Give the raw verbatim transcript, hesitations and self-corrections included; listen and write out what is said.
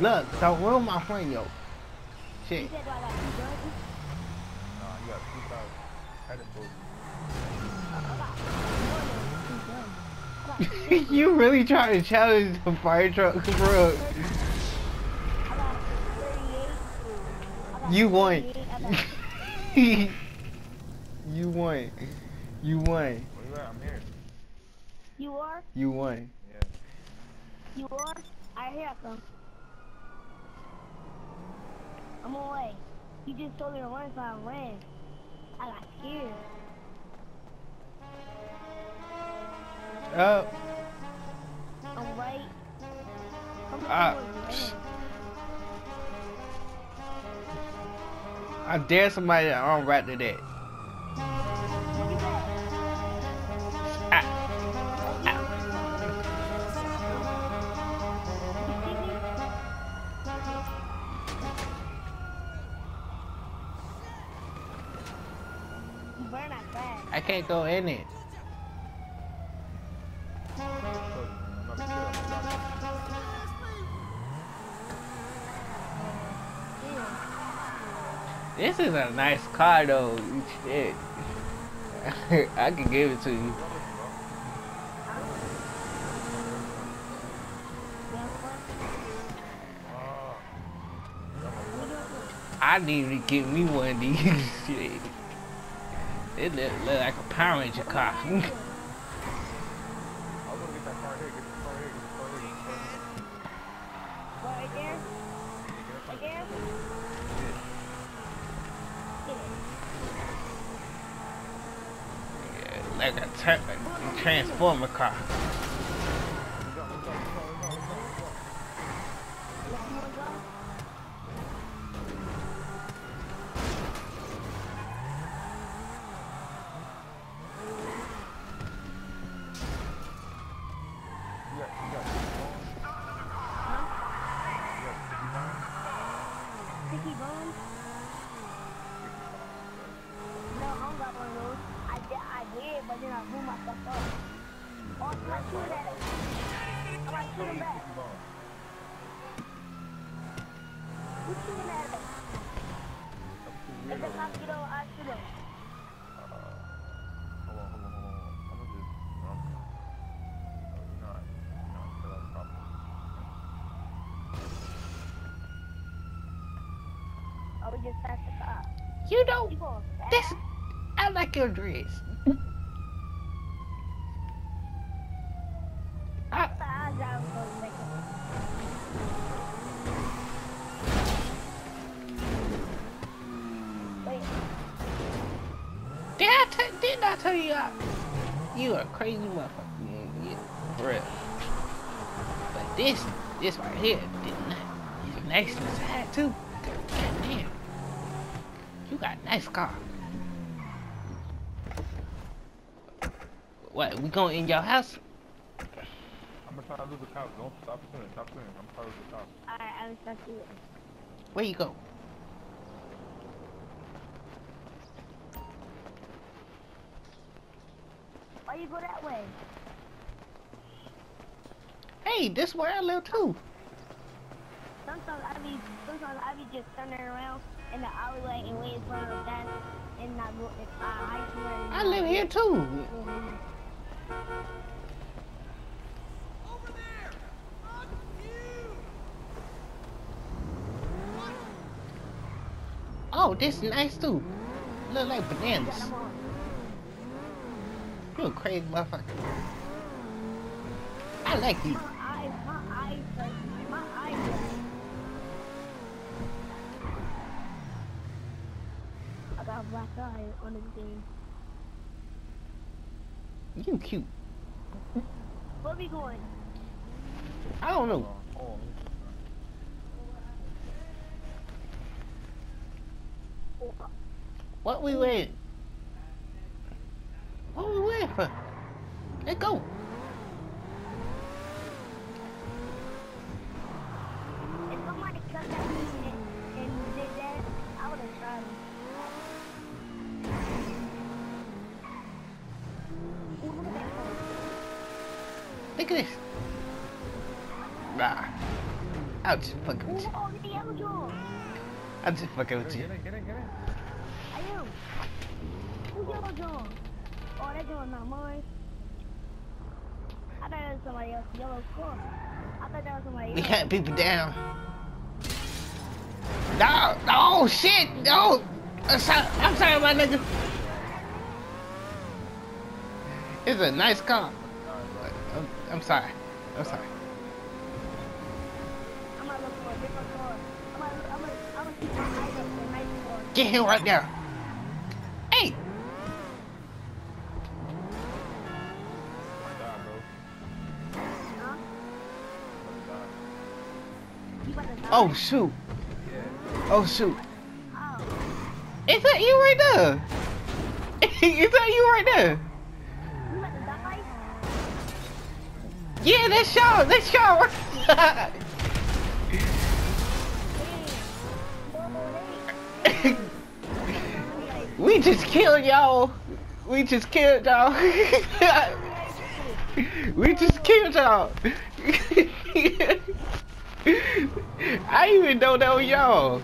Look, so where my friend yo? Shit. No, you got two thousand. You really trying to challenge the fire truck, bro? You won. You won. You won. I'm here. You are? You won. Yeah. You are? I hear them. I'm away. You just told me to run, so I ran. I got scared. Oh. I'm right. Come on. Uh, I dare somebody to unwrap to that. I can't go in it. This is a nice car though. Shit. I can give it to you. I need to get me one of these. Shit. It look, look like a Power Ranger car. I was gonna get that car here, get the car here, get the car here. What, right there? Right there? Yeah, like a, tra like a Transformer car. You know, this, I like your dress. I, did I t did I tell you I, you a crazy motherfucker, yeah, for real. But this, this right here, this nice inside too. Goddamn. You got a nice car. What, we going in your house? I'm gonna try to lose the couch. Don't stop swimming, stop swimming. I'm gonna try to lose the couch. Alright, I'm gonna stop swimming. Where you go? Why you go that way? Hey, this where I live too. Sometimes I be, sometimes I be just turning around in the alleyway and waiting for them down and not go if I swear. I live here too. Over there! Fuck you! Oh, this is nice too. Look like bananas. You a crazy motherfucker. I like you. Black eye on his game. You cute. Where we going? I don't know. Oh. What we waiting? What we waiting for? Let's go. If somebody cut that music and did that, I would have tried it. Look at this. Nah. I'm just fucking with you. I'm just fucking with you. Oh, that girl was not mine. I thought that was somebody else's yellow score. I thought that was somebody else. We cut people down. No, no, shit, no. I'm sorry, I'm sorry, my nigga. It's a nice car. I'm, I'm sorry. I'm sorry. I'm gonna look for a different car. I'm gonna, I'm gonna, I'm gonna keep my eyes up for a nice car. Get him right now. Hey. Oh shoot! Oh shoot! Is that you right there? Is that you right there? Yeah, that's y'all. That's y'all. We just killed y'all. We just killed y'all. We just killed y'all. I even don't know y'all.